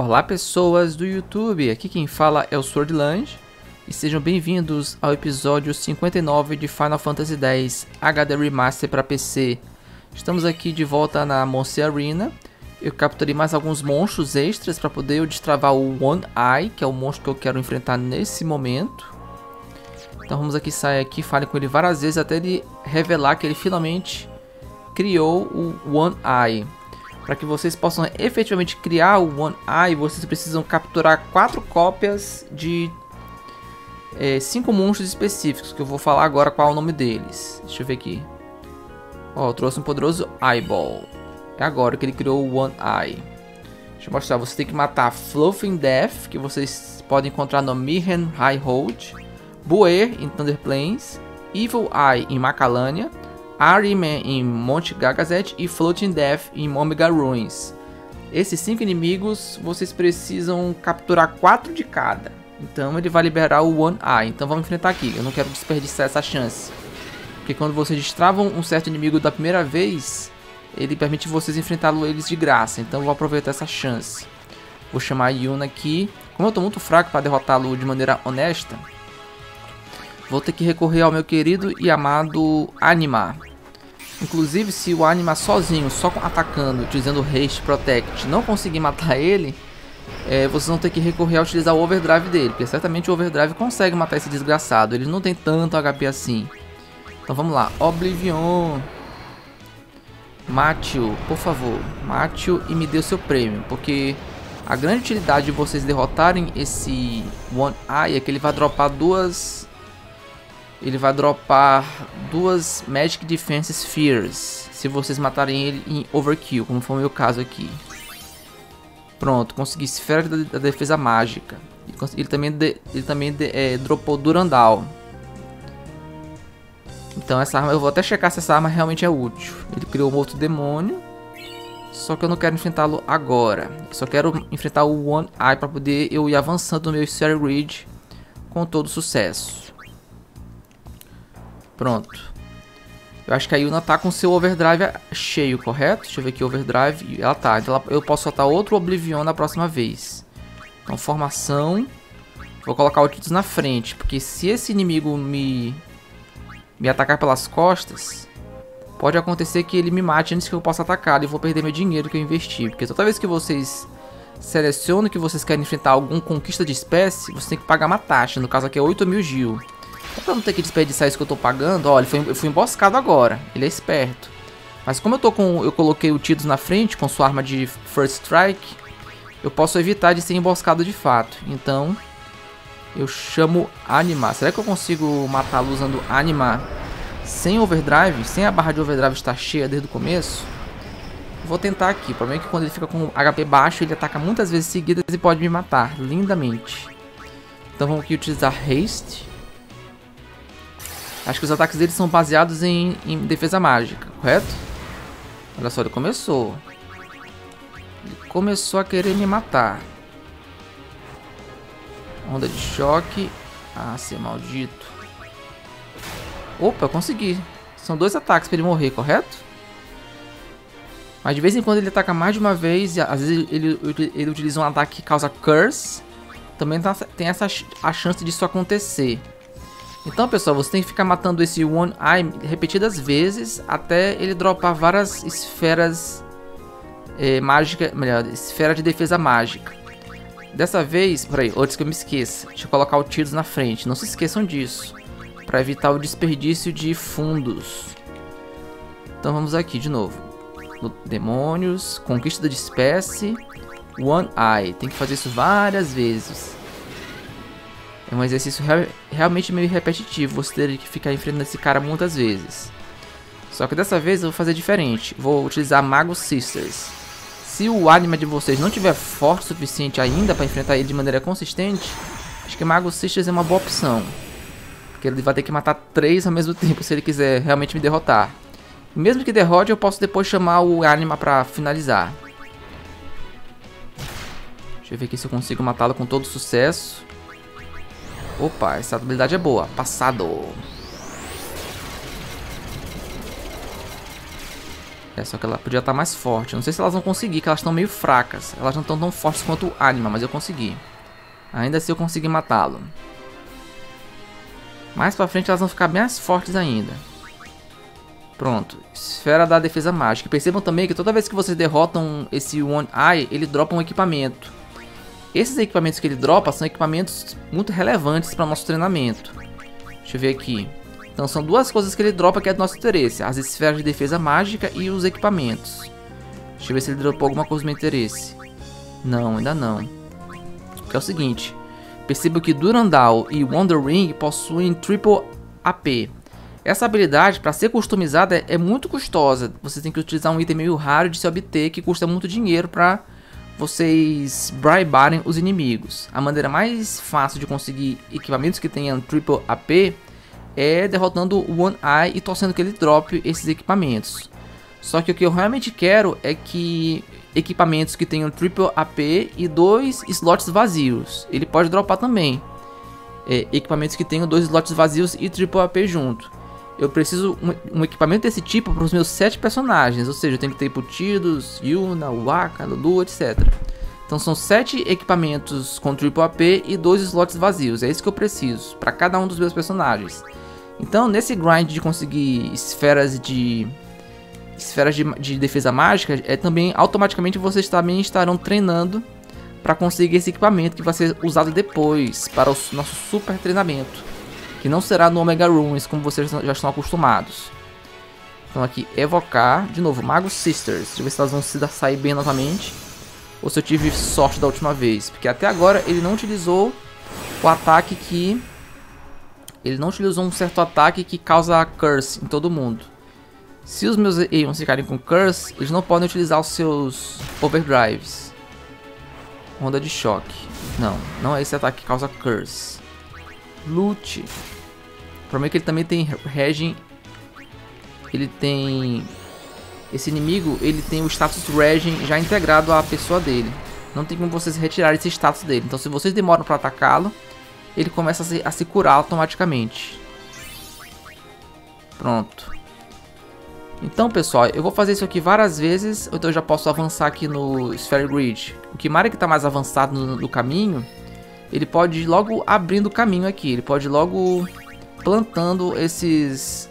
Olá pessoas do YouTube, aqui quem fala é o Swordlange e sejam bem-vindos ao episódio 59 de Final Fantasy X HD Remaster para PC. Estamos aqui de volta na Monster Arena. Eu capturei mais alguns monstros extras para poder eu destravar o One Eye, que é o monstro que eu quero enfrentar nesse momento. Então vamos aqui, sair aqui, fale com ele várias vezes até ele revelar que ele finalmente criou o One Eye. Para que vocês possam efetivamente criar o One Eye, vocês precisam capturar 4 cópias de 5 monstros específicos, que eu vou falar agora qual é o nome deles. Deixa eu ver aqui. Ó, eu trouxe um poderoso Eyeball. É agora que ele criou o One Eye. Deixa eu mostrar. Você tem que matar Fluffing Death, que vocês podem encontrar no Mirren High Hold, Buer em Thunder Plains, Evil Eye em Macalania, Ariman em Monte Gagazet e Floating Death em Omega Ruins. Esses 5 inimigos vocês precisam capturar 4 de cada. Então ele vai liberar o One Eye. Então vamos enfrentar aqui. Eu não quero desperdiçar essa chance, porque quando vocês destravam um certo inimigo da primeira vez, ele permite vocês enfrentá-lo eles de graça, então eu vou aproveitar essa chance. Vou chamar a Yuna aqui. Como eu tô muito fraco para derrotá-lo de maneira honesta, vou ter que recorrer ao meu querido e amado Anima. Inclusive, se o Anima sozinho, só atacando, utilizando Haste Protect, não conseguir matar ele, vocês vão ter que recorrer a utilizar o Overdrive dele, porque certamente o Overdrive consegue matar esse desgraçado. Ele não tem tanto HP assim. Então vamos lá, Oblivion. Mate-o, por favor, mate-o e me dê o seu prêmio, porque a grande utilidade de vocês derrotarem esse One Eye é que ele vai dropar duas Magic Defense Spheres, se vocês matarem ele em Overkill, como foi o meu caso aqui. Pronto, consegui esfera da defesa mágica. Ele também dropou Durandal. Então essa arma, eu vou até checar se essa arma realmente é útil. Ele criou um outro demônio, só que eu não quero enfrentá-lo agora. Eu só quero enfrentar o One Eye para poder eu ir avançando no meu Sphere Grid com todo sucesso. Pronto. Eu acho que a Yuna tá com seu Overdrive cheio, correto? Deixa eu ver aqui, Overdrive. Ela tá, então eu posso soltar outro Oblivion na próxima vez. Então formação. Vou colocar o Tidus na frente, porque se esse inimigo me atacar pelas costas, pode acontecer que ele me mate antes que eu possa atacar e eu vou perder meu dinheiro que eu investi. Porque toda vez que vocês selecionam que vocês querem enfrentar algum conquista de espécie, você tem que pagar uma taxa, no caso aqui é 8.000 gil. Então, pra não ter que desperdiçar isso que eu tô pagando, olha, eu fui emboscado agora, ele é esperto. Mas como eu coloquei o Tidus na frente com sua arma de First Strike, eu posso evitar de ser emboscado de fato. Então eu chamo Anima. Será que eu consigo matá-lo usando Anima sem Overdrive? Sem a barra de Overdrive estar cheia desde o começo? Vou tentar aqui. O problema é que quando ele fica com HP baixo, ele ataca muitas vezes seguidas e pode me matar lindamente. Então vamos aqui utilizar Haste. Acho que os ataques dele são baseados em defesa mágica, correto? Olha só, ele começou. Ele começou a querer me matar. Onda de choque. Ah, seu maldito. Opa, eu consegui. São 2 ataques para ele morrer, correto? Mas de vez em quando ele ataca mais de uma vez. E às vezes ele utiliza um ataque que causa Curse. Também tem a chance disso acontecer. Então, pessoal, você tem que ficar matando esse One Eye repetidas vezes até ele dropar várias esferas mágicas. Melhor, esfera de defesa mágica. Dessa vez, peraí, antes que eu me esqueça, deixa eu colocar o Tidus na frente. Não se esqueçam disso, para evitar o desperdício de fundos. Então vamos aqui de novo. Demônios, conquista de espécie, One Eye. Tem que fazer isso várias vezes. É um exercício realmente meio repetitivo. Você teria que ficar enfrentando esse cara muitas vezes. Só que dessa vez eu vou fazer diferente. Vou utilizar Magus Sisters. Se o Anima de vocês não tiver forte o suficiente ainda para enfrentar ele de maneira consistente, acho que Magus Sisters é uma boa opção, porque ele vai ter que matar 3 ao mesmo tempo se ele quiser realmente me derrotar. Mesmo que derrote, eu posso depois chamar o Anima para finalizar. Deixa eu ver aqui se eu consigo matá-lo com todo sucesso. Opa, essa habilidade é boa. Passado. É, só que ela podia estar mais forte. Não sei se elas vão conseguir, que elas estão meio fracas. Elas não estão tão fortes quanto o Anima, mas eu consegui. Ainda assim eu consegui matá-lo. Mais pra frente elas vão ficar bem mais fortes ainda. Pronto. Esfera da defesa mágica. Percebam também que toda vez que vocês derrotam esse One Eye, ele dropa um equipamento. Esses equipamentos que ele dropa são equipamentos muito relevantes para o nosso treinamento. Deixa eu ver aqui. Então são duas coisas que ele dropa que é do nosso interesse. As esferas de defesa mágica e os equipamentos. Deixa eu ver se ele dropou alguma coisa do meu interesse. Não, ainda não. Que é o seguinte. Percebo que Durandal e Wonder Ring possuem Triple AP. Essa habilidade, para ser customizada, é muito custosa. Você tem que utilizar um item meio raro de se obter, que custa muito dinheiro para vocês bribarem os inimigos. A maneira mais fácil de conseguir equipamentos que tenham Triple AP é derrotando o One Eye e torcendo que ele drope esses equipamentos. Só que o que eu realmente quero é que equipamentos que tenham Triple AP e 2 slots vazios. Ele pode dropar também equipamentos que tenham 2 slots vazios e Triple AP junto. Eu preciso um equipamento desse tipo para os meus 7 personagens. Ou seja, eu tenho que ter pro Tidus, Yuna, Wakka, Lulu, etc. Então são 7 equipamentos com Triple AP e 2 slots vazios. É isso que eu preciso para cada um dos meus personagens. Então, nesse grind de conseguir esferas de defesa mágica, também automaticamente vocês também estarão treinando para conseguir esse equipamento que vai ser usado depois para o nosso super treinamento, que não será no Omega Ruins, como vocês já estão acostumados. Então aqui, evocar, de novo, Magus Sisters. Deixa eu ver se elas vão se sair bem novamente, ou se eu tive sorte da última vez, porque até agora ele não utilizou o ataque que... Ele não utilizou um certo ataque que causa Curse em todo mundo. Se os meus Aeons ficarem com Curse, eles não podem utilizar os seus Overdrives. Onda de choque. Não, não é esse ataque que causa Curse. Lute. O problema é que ele também tem Regen. Ele tem... Esse inimigo, ele tem o status Regen já integrado à pessoa dele. Não tem como vocês retirar esse status dele. Então se vocês demoram para atacá-lo, ele começa a se curar automaticamente. Pronto. Então pessoal, eu vou fazer isso aqui várias vezes. Então eu já posso avançar aqui no Sphere Grid. O Kimari que está mais avançado no caminho, ele pode ir logo abrindo o caminho aqui. Ele pode ir logo plantando esses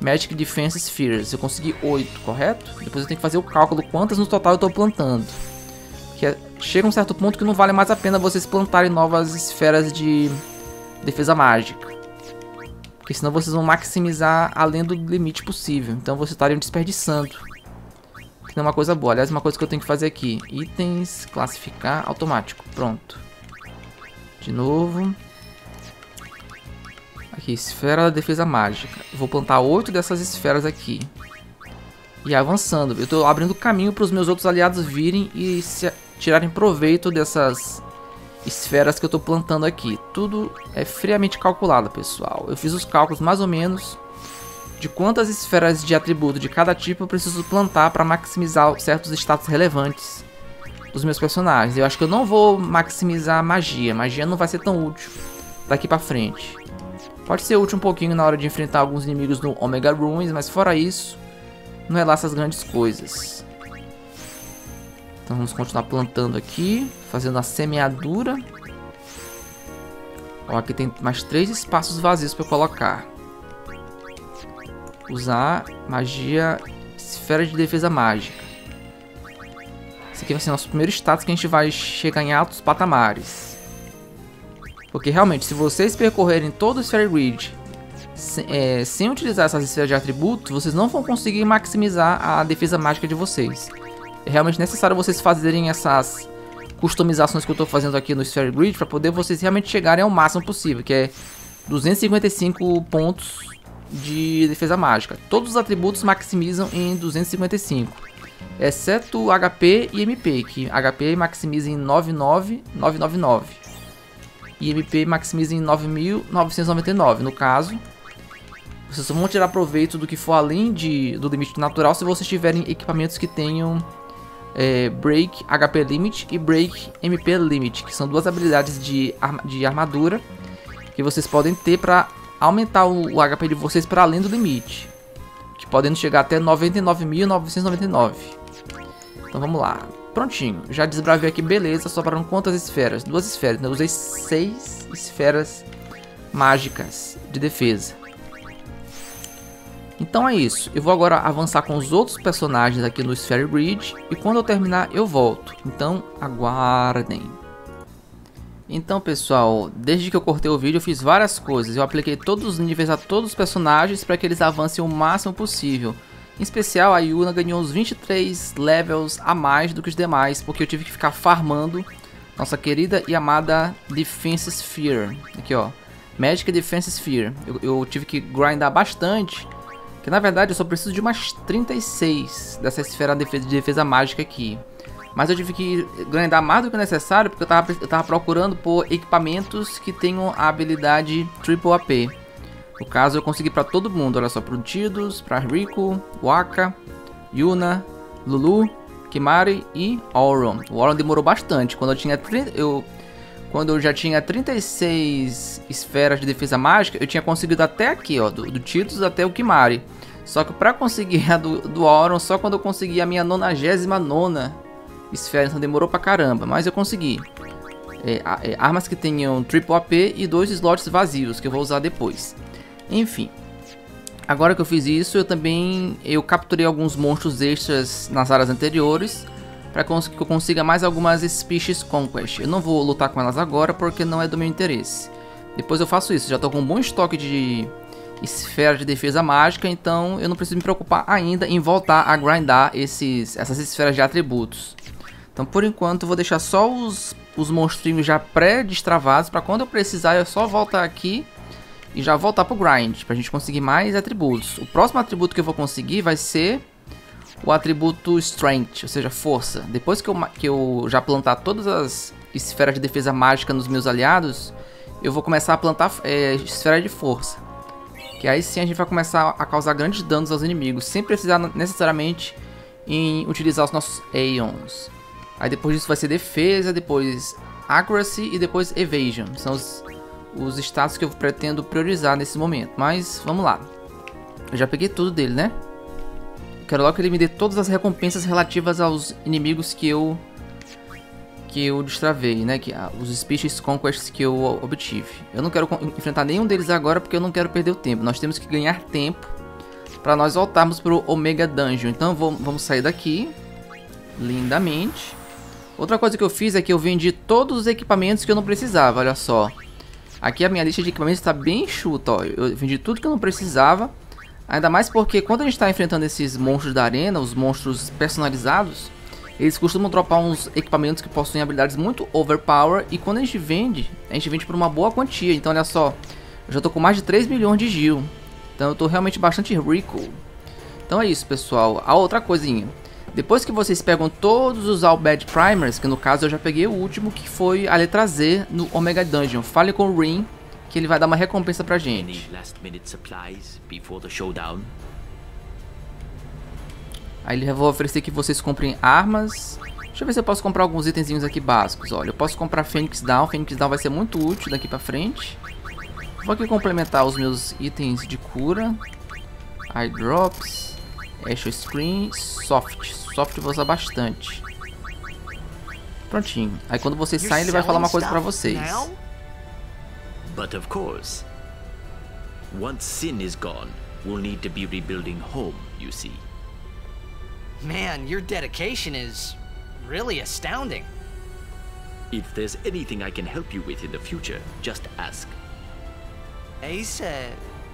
Magic Defense Spheres. Eu consegui 8, correto? Depois eu tenho que fazer o cálculo quantas no total eu estou plantando. Que chega um certo ponto que não vale mais a pena vocês plantarem novas esferas de defesa mágica, porque senão vocês vão maximizar além do limite possível. Então vocês estariam desperdiçando, que não é uma coisa boa. Aliás, uma coisa que eu tenho que fazer aqui: itens, classificar, automático. Pronto. De novo. Aqui, esfera da defesa mágica. Eu vou plantar 8 dessas esferas aqui. E avançando, eu estou abrindo caminho para os meus outros aliados virem e se tirarem proveito dessas esferas que eu estou plantando aqui. Tudo é friamente calculado, pessoal. Eu fiz os cálculos mais ou menos de quantas esferas de atributo de cada tipo eu preciso plantar para maximizar certos status relevantes dos meus personagens. Eu acho que eu não vou maximizar a magia. Magia não vai ser tão útil daqui para frente. Pode ser útil um pouquinho na hora de enfrentar alguns inimigos no Omega Ruins, mas fora isso, não é lá essas grandes coisas. Então vamos continuar plantando aqui, fazendo a semeadura. Ó, aqui tem mais 3 espaços vazios para colocar. Usar magia, esfera de defesa mágica. Esse aqui vai ser nosso primeiro status que a gente vai chegar em altos patamares. Porque realmente, se vocês percorrerem todo o Sphere Grid sem utilizar essas esferas de atributos, vocês não vão conseguir maximizar a defesa mágica de vocês. É realmente necessário vocês fazerem essas customizações que eu estou fazendo aqui no Sphere Grid para poder vocês realmente chegarem ao máximo possível, que é 255 pontos de defesa mágica. Todos os atributos maximizam em 255, exceto HP e MP, que HP maximiza em 99999 e MP maximiza em 9.999, no caso. Vocês só vão tirar proveito do que for além do limite natural se vocês tiverem equipamentos que tenham Break HP Limit e Break MP Limit, que são duas habilidades de armadura que vocês podem ter para aumentar o HP de vocês para além do limite. que podendo chegar até 99.999. Então vamos lá. Prontinho, já desbravei aqui, beleza. Sobraram quantas esferas? Duas esferas, né? Eu usei 6 esferas mágicas de defesa. Então é isso, eu vou agora avançar com os outros personagens aqui no Sphere Grid. E quando eu terminar eu volto, então aguardem. Então pessoal, desde que eu cortei o vídeo eu fiz várias coisas. Eu apliquei todos os níveis a todos os personagens para que eles avancem o máximo possível. Em especial, a Yuna ganhou uns 23 levels a mais do que os demais, porque eu tive que ficar farmando nossa querida e amada Defense Sphere. Aqui ó, Magic Defense Sphere. Eu tive que grindar bastante, que na verdade eu só preciso de umas 36 dessa esfera de defesa mágica aqui. Mas eu tive que grindar mais do que necessário, porque eu tava procurando por equipamentos que tenham a habilidade Triple AP. No caso, eu consegui pra todo mundo, olha só, pro Tidus, pra Rikku, Wakka, Yuna, Lulu, Kimari e Auron. O Auron demorou bastante. Quando eu já tinha 36 esferas de defesa mágica, eu tinha conseguido até aqui, ó, do Tidus até o Kimari. Só que pra conseguir a do Auron, só quando eu consegui a minha 99ª esfera, então demorou pra caramba, mas eu consegui. Armas que tenham Triple AP e 2 slots vazios, que eu vou usar depois. Enfim, agora que eu fiz isso, eu capturei alguns monstros extras nas áreas anteriores para que eu consiga mais algumas Species Conquest. Eu não vou lutar com elas agora porque não é do meu interesse. Depois eu faço isso, já estou com um bom estoque de esfera de defesa mágica, então eu não preciso me preocupar ainda em voltar a grindar essas esferas de atributos. Então por enquanto eu vou deixar só os monstrinhos já pré-destravados, para quando eu precisar eu só voltar aqui e já voltar pro grind, pra gente conseguir mais atributos. O próximo atributo que eu vou conseguir vai ser o atributo Strength, ou seja, força. Depois que eu já plantar todas as esferas de defesa mágica nos meus aliados, eu vou começar a plantar esfera de força, que aí sim a gente vai começar a causar grandes danos aos inimigos, sem precisar necessariamente em utilizar os nossos Aeons. Aí depois disso vai ser defesa, depois Accuracy e depois Evasion. São os status que eu pretendo priorizar nesse momento. Mas vamos lá. Eu já peguei tudo dele, né? Quero logo que ele me dê todas as recompensas relativas aos inimigos que eu destravei, né? Os Species Conquests que eu obtive. Eu não quero enfrentar nenhum deles agora, porque eu não quero perder o tempo. Nós temos que ganhar tempo para nós voltarmos pro Omega Dungeon. Então vamos sair daqui lindamente. Outra coisa que eu fiz é que eu vendi todos os equipamentos que eu não precisava, olha só. Aqui a minha lista de equipamentos está bem chuta, ó. Eu vendi tudo que eu não precisava. Ainda mais porque quando a gente está enfrentando esses monstros da arena, os monstros personalizados, eles costumam dropar uns equipamentos que possuem habilidades muito overpower. E quando a gente vende por uma boa quantia. Então olha só, eu já tô com mais de 3 milhões de gil. Então eu tô realmente bastante rico. Então é isso, pessoal. A outra coisinha, depois que vocês pegam todos os All Bad Primers, que no caso eu já peguei o último, que foi a letra Z no Omega Dungeon, fale com o Rin, que ele vai dar uma recompensa pra gente. Aí ele vai oferecer que vocês comprem armas. Deixa eu ver se eu posso comprar alguns itenzinhos aqui básicos. Olha, eu posso comprar Phoenix Down. Phoenix Down vai ser muito útil daqui pra frente. Vou aqui complementar os meus itens de cura. Eye Drops, Echo Screen, Soft. Soft eu vou usar bastante. Prontinho. Aí quando vocês saem, ele vai falar uma coisa pra vocês. But of course, once Sin is gone, we'll need to be rebuilding home, you see. Man, your dedication is really astounding. If there's anything I can help you with in the future, just ask. Ace,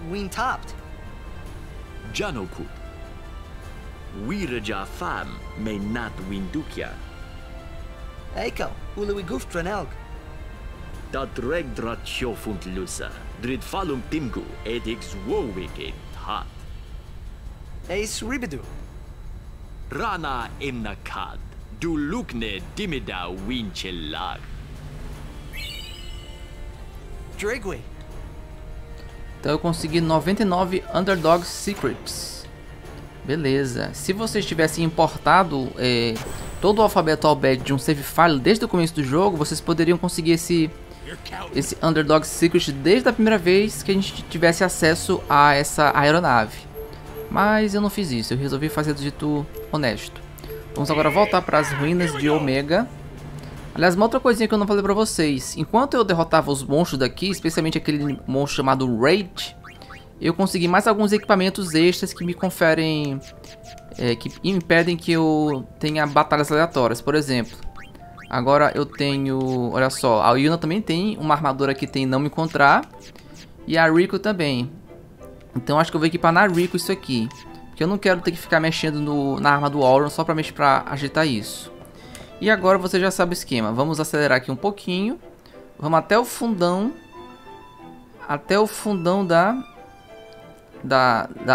we'n topped. Janoku. Weeraja fam may not windukia. Eiko, ului guftranelg. Então eu consegui 99 Underdog Secrets. Beleza. Se vocês tivessem importado todo o alfabeto Albed de um save file desde o começo do jogo, vocês poderiam conseguir esse Underdog Secret desde a primeira vez que a gente tivesse acesso a essa aeronave. Mas eu não fiz isso, eu resolvi fazer do jeito honesto. Vamos agora voltar para as ruínas de Omega. Aliás, uma outra coisinha que eu não falei pra vocês. Enquanto eu derrotava os monstros daqui, especialmente aquele monstro chamado Rage, eu consegui mais alguns equipamentos extras que me conferem... que impedem que eu tenha batalhas aleatórias, por exemplo. Agora eu tenho... Olha só, a Yuna também tem uma armadura que tem Não Me Encontrar. E a Rikku também. Então acho que eu vou equipar na Rikku isso aqui. Porque eu não quero ter que ficar mexendo na arma do Auron só pra mexer, pra agitar isso. E agora você já sabe o esquema. Vamos acelerar aqui um pouquinho. Vamos até o fundão. Até o fundão da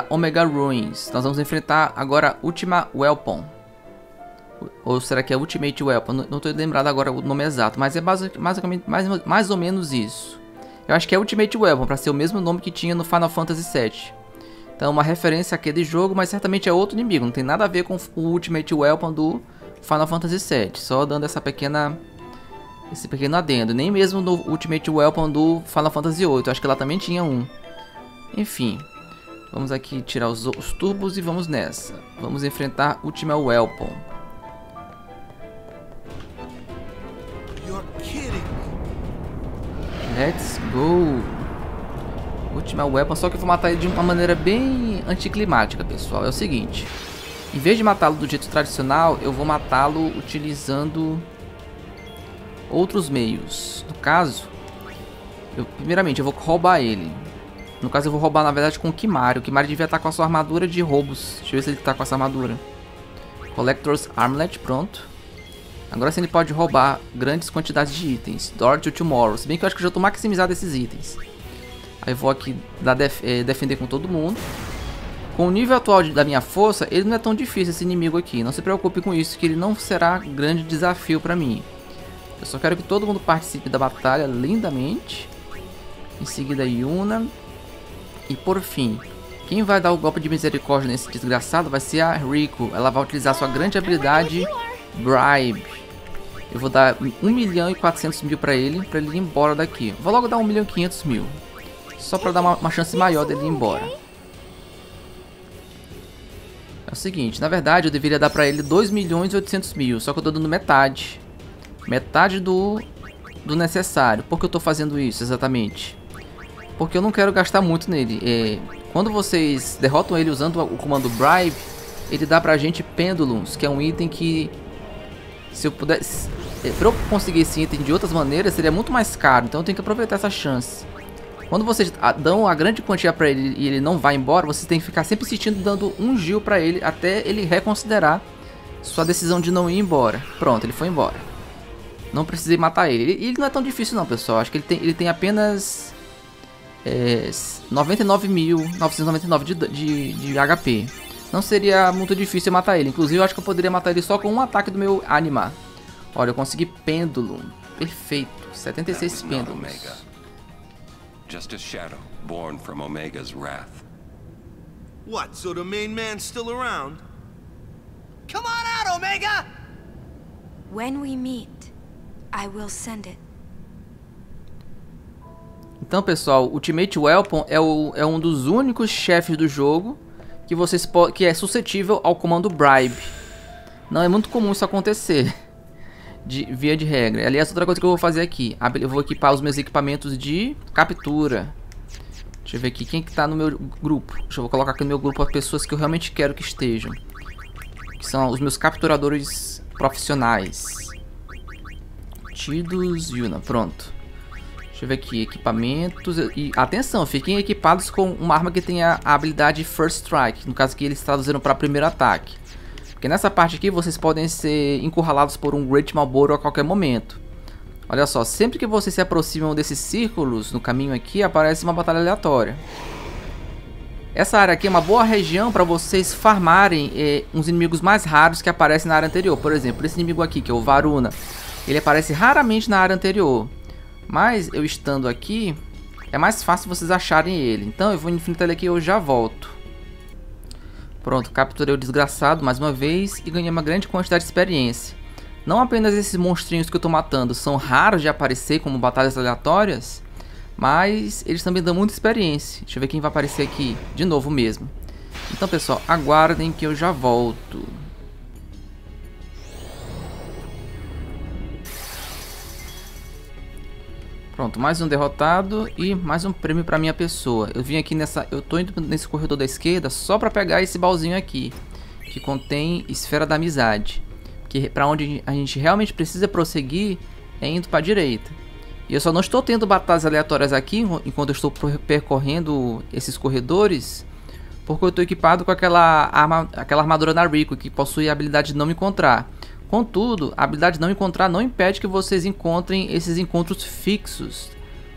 Omega Ruins. Nós vamos enfrentar agora Ultima Weapon. Ou será que é Ultimate Weapon? Não estou lembrado agora o nome exato. Mas é basicamente mais ou menos isso. Eu acho que é Ultimate Weapon, para ser o mesmo nome que tinha no Final Fantasy VII. Então, uma referência àquele jogo, mas certamente é outro inimigo. Não tem nada a ver com o Ultimate Weapon do Final Fantasy VII. Só dando esse pequeno adendo. Nem mesmo no Ultimate Weapon do Final Fantasy VIII. Eu acho que lá também tinha um. Enfim. Vamos aqui tirar os turbos e vamos nessa. Vamos enfrentar Ultima Weapon. Let's go. Ultima Weapon, só que eu vou matar ele de uma maneira bem anticlimática, pessoal. É o seguinte. Em vez de matá-lo do jeito tradicional, eu vou matá-lo utilizando outros meios. No caso, primeiramente eu vou roubar ele. No caso eu vou roubar, na verdade, com o Kimari. O Kimari devia estar com a sua armadura de roubos. Deixa eu ver se ele está com essa armadura. Collector's Armlet, pronto. Agora sim ele pode roubar grandes quantidades de itens. Door to Tomorrow. Se bem que eu acho que eu já estou maximizado esses itens. Aí eu vou aqui defender com todo mundo. Com o nível atual da minha força, ele não é tão difícil, esse inimigo aqui. Não se preocupe com isso, que ele não será grande desafio para mim. Eu só quero que todo mundo participe da batalha lindamente. Em seguida Yuna. E por fim, quem vai dar o golpe de misericórdia nesse desgraçado vai ser a Rikku. Ela vai utilizar sua grande habilidade, Bribe. Eu vou dar 1.400.000 pra ele ir embora daqui. Vou logo dar 1.500.000. Só pra dar uma chance maior dele ir embora. É o seguinte, na verdade eu deveria dar pra ele 2.800.000. Só que eu tô dando metade. Metade do necessário. Por que eu tô fazendo isso exatamente? Porque eu não quero gastar muito nele. Quando vocês derrotam ele usando o comando Bribe, ele dá pra gente Pendulums, que é um item que... Se eu pudesse... Pra eu conseguir esse item de outras maneiras, seria muito mais caro. Então eu tenho que aproveitar essa chance. Quando vocês dão a grande quantia pra ele e ele não vai embora, vocês têm que ficar sempre insistindo dando um gil pra ele, até ele reconsiderar sua decisão de não ir embora. Pronto, ele foi embora. Não precisei matar ele. Ele não é tão difícil não, pessoal. Acho que ele tem apenas... 99.999 de HP. Não seria muito difícil matar ele. Inclusive eu acho que eu poderia matar ele só com um ataque do meu Anima. Olha, eu consegui Pendulum. Perfeito, 76 Pendulums. Just a shadow born from Omega's wrath. What? So the main man's still around? Come on out, Omega! When we meet, I will send it. Então, pessoal, Ultimate Weapon é um dos únicos chefes do jogo que é suscetível ao comando Bribe. Não é muito comum isso acontecer, via de regra. Aliás, outra coisa que eu vou fazer aqui, eu vou equipar os meus equipamentos de captura. Deixa eu ver aqui quem que tá no meu grupo. Deixa eu colocar aqui no meu grupo as pessoas que eu realmente quero que estejam, que são os meus capturadores profissionais. Tidus, Yuna, pronto. Deixa eu ver aqui, equipamentos e... Atenção, fiquem equipados com uma arma que tenha a habilidade First Strike. No caso que eles traduziram para primeiro ataque. Porque nessa parte aqui vocês podem ser encurralados por um Great Marlboro a qualquer momento. Olha só, sempre que vocês se aproximam desses círculos no caminho aqui, aparece uma batalha aleatória. Essa área aqui é uma boa região para vocês farmarem uns inimigos mais raros que aparecem na área anterior. Por exemplo, esse inimigo aqui, que é o Varuna. Ele aparece raramente na área anterior. Mas eu estando aqui, é mais fácil vocês acharem ele. Então eu vou enfrentar ele aqui e eu já volto. Pronto, capturei o desgraçado mais uma vez e ganhei uma grande quantidade de experiência. Não apenas esses monstrinhos que eu tô matando são raros de aparecer como batalhas aleatórias, mas eles também dão muita experiência. Deixa eu ver quem vai aparecer aqui de novo mesmo. Então, pessoal, aguardem que eu já volto. Pronto, mais um derrotado e mais um prêmio para minha pessoa. Eu vim aqui nessa, eu tô indo nesse corredor da esquerda só para pegar esse baúzinho aqui, que contém esfera da amizade, que para onde a gente realmente precisa prosseguir é indo para a direita. E eu só não estou tendo batalhas aleatórias aqui enquanto eu estou percorrendo esses corredores, porque eu estou equipado com aquela armadura da Rikku, que possui a habilidade de não me encontrar. Contudo, a habilidade de não encontrar não impede que vocês encontrem esses encontros fixos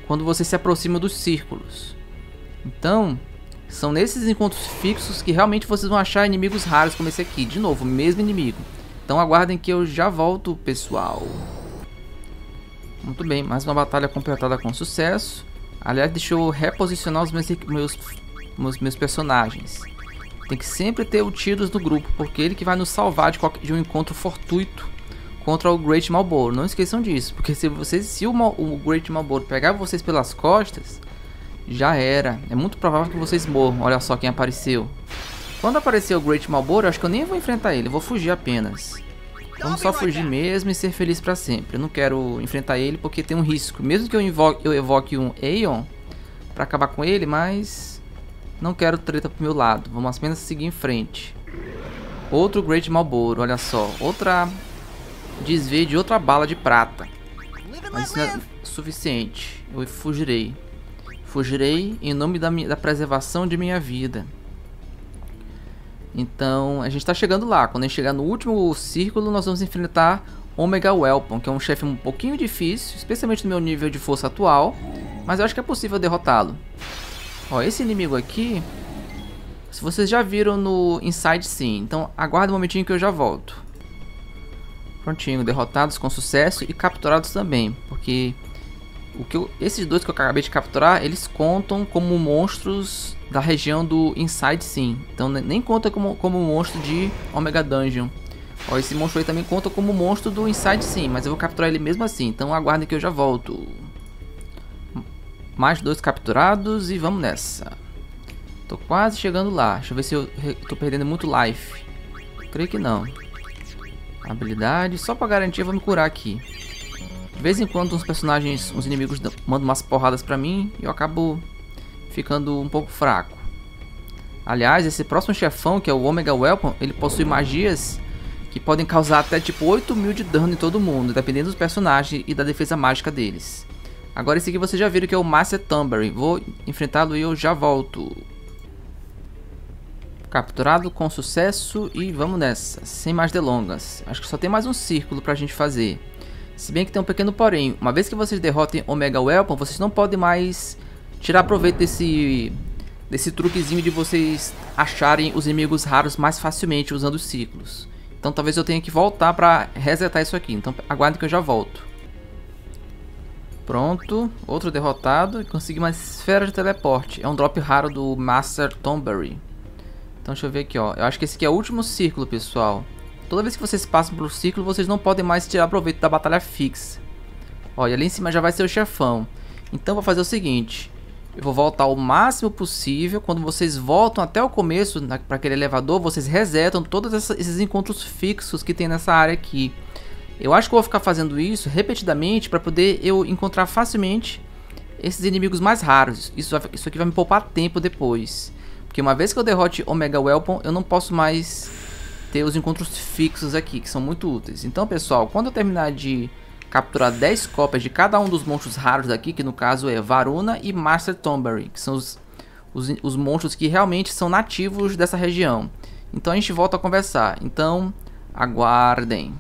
quando você se aproxima dos círculos. Então, são nesses encontros fixos que realmente vocês vão achar inimigos raros como esse aqui. De novo, mesmo inimigo. Então aguardem que eu já volto, pessoal. Muito bem, mais uma batalha completada com sucesso. Aliás, deixa eu reposicionar os meus personagens. Tem que sempre ter o Tidus do grupo, porque ele que vai nos salvar de um encontro fortuito contra o Great Marlboro. Não esqueçam disso, porque se o Great Marlboro pegar vocês pelas costas, já era. É muito provável que vocês morram. Olha só quem apareceu. Quando apareceu o Great Marlboro, eu acho que eu nem vou enfrentar ele. Eu vou fugir apenas. Vamos só fugir mesmo e ser feliz pra sempre. Eu não quero enfrentar ele porque tem um risco. Mesmo que eu evoque um Aeon pra acabar com ele, mas... não quero treta pro meu lado. Vamos apenas seguir em frente. Outro Great Marlboro, olha só. Outra desvio de outra bala de prata. Mas isso não é suficiente. Eu fugirei. Fugirei em nome da preservação de minha vida. Então, a gente tá chegando lá. Quando a gente chegar no último círculo, nós vamos enfrentar Omega Weapon, que é um chefe um pouquinho difícil, especialmente no meu nível de força atual. Mas eu acho que é possível derrotá-lo. Ó, esse inimigo aqui, se vocês já viram no Inside Sim, então aguarda um momentinho que eu já volto. Prontinho, derrotados com sucesso e capturados também, porque esses dois que eu acabei de capturar, eles contam como monstros da região do Inside Sim. Então nem conta como monstro de Omega Dungeon. Ó, esse monstro aí também conta como monstro do Inside Sim, mas eu vou capturar ele mesmo assim, então aguardem que eu já volto. Mais dois capturados e vamos nessa. Tô quase chegando lá. Deixa eu ver se eu tô perdendo muito life. Creio que não. Habilidade. Só pra garantir eu vou me curar aqui. De vez em quando uns inimigos mandam umas porradas pra mim e eu acabo ficando um pouco fraco. Aliás, esse próximo chefão, que é o Omega Weapon, ele possui magias que podem causar até tipo 8.000 de dano em todo mundo, dependendo dos personagens e da defesa mágica deles. Agora esse aqui vocês já viram que é o Master Tonberry. Vou enfrentá-lo e eu já volto. Capturado com sucesso e vamos nessa, sem mais delongas. Acho que só tem mais um círculo pra gente fazer. Se bem que tem um pequeno porém. Uma vez que vocês derrotem Omega Weapon, vocês não podem mais tirar proveito desse truquezinho de vocês acharem os inimigos raros mais facilmente usando os círculos. Então talvez eu tenha que voltar pra resetar isso aqui. Então aguardem que eu já volto. Pronto, outro derrotado e consegui uma esfera de teleporte. É um drop raro do Master Tonberry. Então deixa eu ver aqui, ó. Eu acho que esse aqui é o último círculo, pessoal. Toda vez que vocês passam pelo círculo, vocês não podem mais tirar proveito da batalha fixa. Olha, ali em cima já vai ser o chefão. Então vou fazer o seguinte. Eu vou voltar o máximo possível. Quando vocês voltam até o começo, para aquele elevador, vocês resetam todos esses encontros fixos que tem nessa área aqui. Eu acho que eu vou ficar fazendo isso repetidamente para poder eu encontrar facilmente esses inimigos mais raros. Isso aqui vai me poupar tempo depois. Porque uma vez que eu derrote Omega Weapon, eu não posso mais ter os encontros fixos aqui, que são muito úteis. Então, pessoal, quando eu terminar de capturar 10 cópias de cada um dos monstros raros daqui, que no caso é Varuna e Master Tonberry, que são os monstros que realmente são nativos dessa região. Então a gente volta a conversar. Então, aguardem.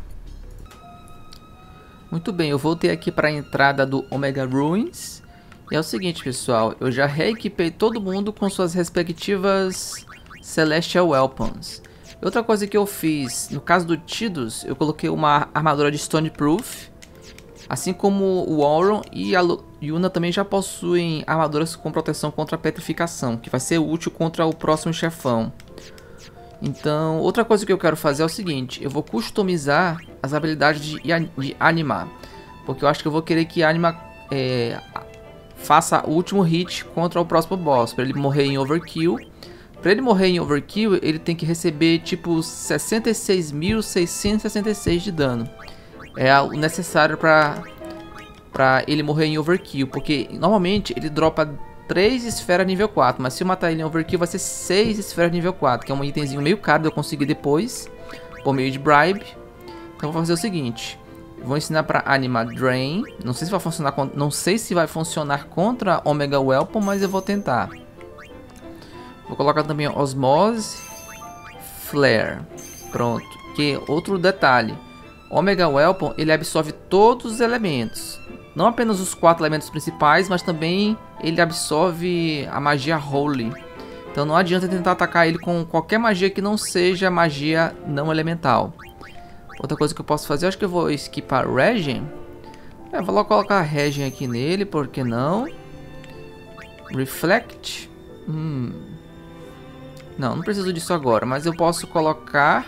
Muito bem, eu voltei aqui para a entrada do Omega Ruins. E é o seguinte, pessoal, eu já reequipei todo mundo com suas respectivas Celestial Weapons. Outra coisa que eu fiz, no caso do Tidus, eu coloquei uma armadura de Stoneproof. Assim como o Auron e a Yuna também já possuem armaduras com proteção contra a petrificação, que vai ser útil contra o próximo chefão. Então, outra coisa que eu quero fazer é o seguinte, eu vou customizar as habilidades de Anima, porque eu acho que eu vou querer que Anima faça o último hit contra o próximo boss, para ele morrer em Overkill, Pra ele morrer em Overkill, ele tem que receber tipo 66.666 de dano. É o necessário pra ele morrer em Overkill, porque normalmente ele dropa 3 esferas nível 4, mas se eu matar ele em Overkill vai ser 6 esferas nível 4, que é um itemzinho meio caro de eu conseguir depois, por meio de Bribe. Então vou fazer o seguinte, vou ensinar pra Anima Drain, não sei se vai funcionar contra, não sei se vai funcionar contra Omega Weapon, mas eu vou tentar. Vou colocar também Osmose, Flare, pronto. Que outro detalhe, Omega Weapon ele absorve todos os elementos, não apenas os 4 elementos principais, mas também ele absorve a magia Holy. Então não adianta tentar atacar ele com qualquer magia que não seja magia não elemental. Outra coisa que eu posso fazer, eu acho que eu vou skipar Regen. É, vou logo colocar Regen aqui nele, por que não? Reflect. Não, não preciso disso agora, mas eu posso colocar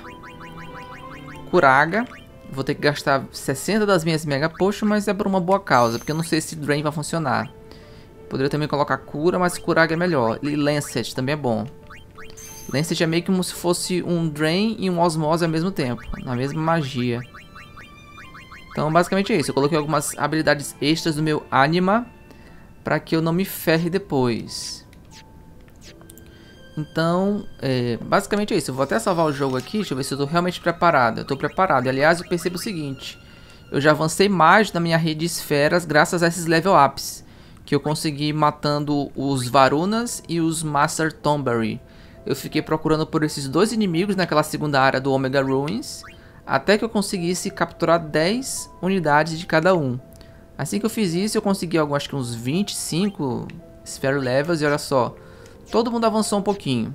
Curaga. Vou ter que gastar 60 das minhas Mega Potion, mas é por uma boa causa, porque eu não sei se Drain vai funcionar. Poderia também colocar Cura, mas Curaga é melhor. E Lancet também é bom. Lancet é meio que como se fosse um Drain e um Osmose ao mesmo tempo, na mesma magia. Então basicamente é isso, eu coloquei algumas habilidades extras do meu Anima, para que eu não me ferre depois. Então, basicamente é isso. Eu vou até salvar o jogo aqui, deixa eu ver se eu tô realmente preparado. Eu tô preparado, e, aliás, eu percebo o seguinte. Eu já avancei mais na minha rede de esferas graças a esses level ups, que eu consegui matando os Varunas e os Master Tonberry. Eu fiquei procurando por esses dois inimigos naquela segunda área do Omega Ruins, até que eu conseguisse capturar 10 unidades de cada um. Assim que eu fiz isso, eu consegui acho que uns 25 Sphere Levels, e olha só, todo mundo avançou um pouquinho.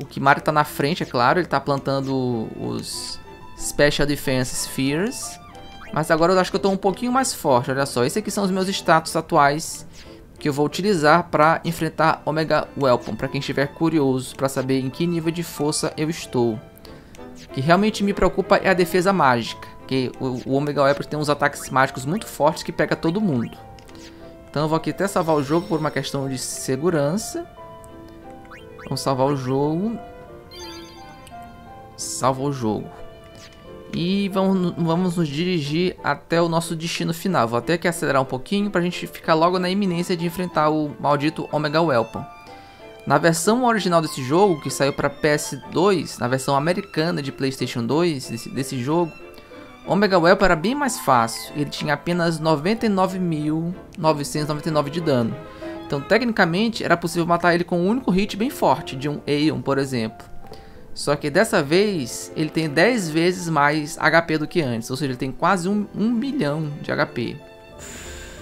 O Kimari tá na frente, é claro. Ele tá plantando os Special Defense Spheres. Mas agora eu acho que eu tô um pouquinho mais forte. Olha só, esses aqui são os meus status atuais, que eu vou utilizar pra enfrentar Omega Weapon, pra quem estiver curioso pra saber em que nível de força eu estou. O que realmente me preocupa é a defesa mágica, que o Omega Weapon tem uns ataques mágicos muito fortes que pega todo mundo. Então eu vou aqui até salvar o jogo por uma questão de segurança. Vamos salvar o jogo. Salva o jogo. E vamos nos dirigir até o nosso destino final. Vou até aqui acelerar um pouquinho para a gente ficar logo na iminência de enfrentar o maldito Omega Weapon. Na versão original desse jogo, que saiu para PS2, na versão americana de PlayStation 2 desse jogo, Omega Weapon era bem mais fácil, ele tinha apenas 99.999 de dano. Então tecnicamente era possível matar ele com um único hit bem forte, de um Aeon por exemplo. Só que dessa vez ele tem 10 vezes mais HP do que antes, ou seja, ele tem quase 1 bilhão de HP.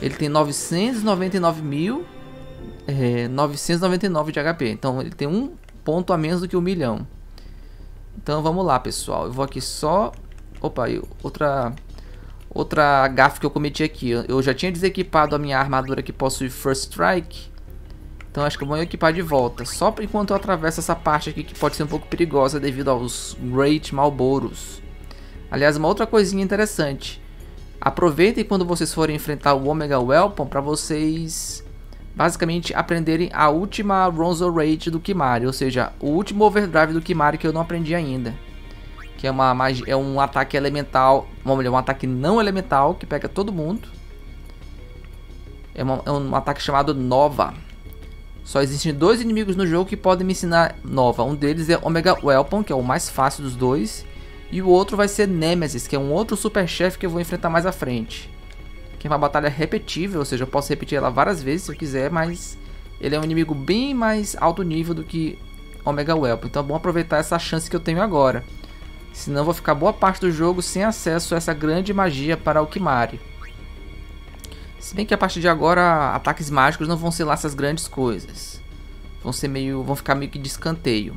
Ele tem 999.999 de HP, então ele tem um ponto a menos do que 1 milhão. Então vamos lá pessoal, eu vou aqui só... Opa, outra gafe que eu cometi aqui. Eu já tinha desequipado a minha armadura que possui First Strike. Então acho que eu vou equipar de volta. Só por enquanto eu atravesso essa parte aqui que pode ser um pouco perigosa devido aos Great Marlboros. Aliás, uma outra coisinha interessante. Aproveitem quando vocês forem enfrentar o Omega Weapon para vocês basicamente aprenderem a última Ronzo Rage do Kimari. Ou seja, o último Overdrive do Kimari que eu não aprendi ainda. Que é uma magia, é um ataque elemental, um ataque não elemental que pega todo mundo. É um ataque chamado Nova. Só existem dois inimigos no jogo que podem me ensinar Nova. Um deles é Omega Weapon, que é o mais fácil dos dois. E o outro vai ser Nemesis, que é um outro super chefe que eu vou enfrentar mais à frente. Que é uma batalha repetível, ou seja, eu posso repetir ela várias vezes se eu quiser, mas ele é um inimigo bem mais alto nível do que Omega Weapon. Então é bom aproveitar essa chance que eu tenho agora. Senão vou ficar boa parte do jogo sem acesso a essa grande magia para o Kimari. Se bem que a partir de agora ataques mágicos não vão ser lá essas grandes coisas. Vão ficar meio que de escanteio.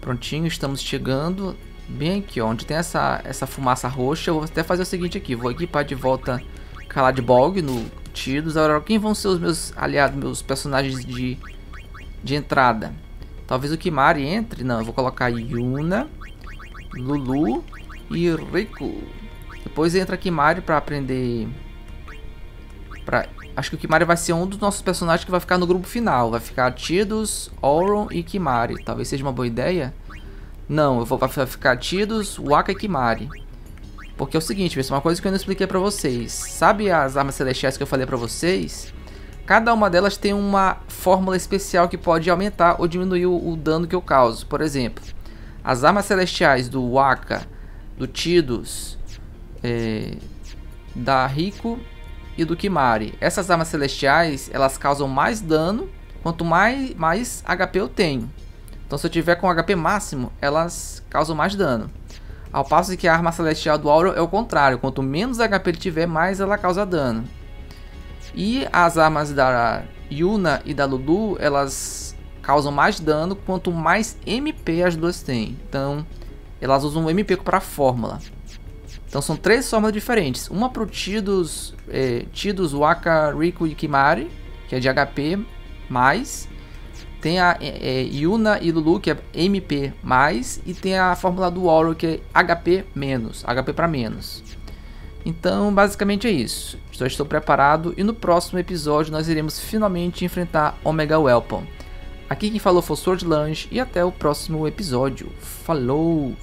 Prontinho, estamos chegando. Bem aqui ó, onde tem essa fumaça roxa. Eu vou até fazer o seguinte aqui. Vou equipar de volta Kaladbog no Tidus. Agora quem vão ser os meus aliados, meus personagens de entrada? Talvez o Kimari entre. Não, eu vou colocar Yuna, Lulu e Rikku. Depois entra Kimari para aprender... Para Acho que o Kimari vai ser um dos nossos personagens que vai ficar no grupo final. Vai ficar Tidus, Auron e Kimari. Talvez seja uma boa ideia. Não, vai ficar Tidus, Wakka e Kimari. Porque é o seguinte, pessoal, uma coisa que eu não expliquei pra vocês. Sabe as armas celestiais que eu falei pra vocês? Cada uma delas tem uma fórmula especial que pode aumentar ou diminuir o dano que eu causo. Por exemplo, as armas celestiais do Wakka, do Tidus, da Rikku e do Kimari. Essas armas celestiais, elas causam mais dano quanto mais HP eu tenho. Então se eu tiver com HP máximo, elas causam mais dano. Ao passo que a arma celestial do Auron é o contrário. Quanto menos HP ele tiver, mais ela causa dano. E as armas da Yuna e da Lulu, elas causam mais dano quanto mais MP as duas têm. Então elas usam o MP para a fórmula. Então são três fórmulas diferentes. Uma para o Tidus, Wakka, Rikku e Kimari, que é de HP+. Tem a Yuna e Lulu, que é MP+. E tem a fórmula do Auron, que é HP-, HP para menos. Então basicamente é isso. Já estou preparado e no próximo episódio nós iremos finalmente enfrentar Omega Weapon. Aqui quem falou foi o Sword Lunge e até o próximo episódio. Falou!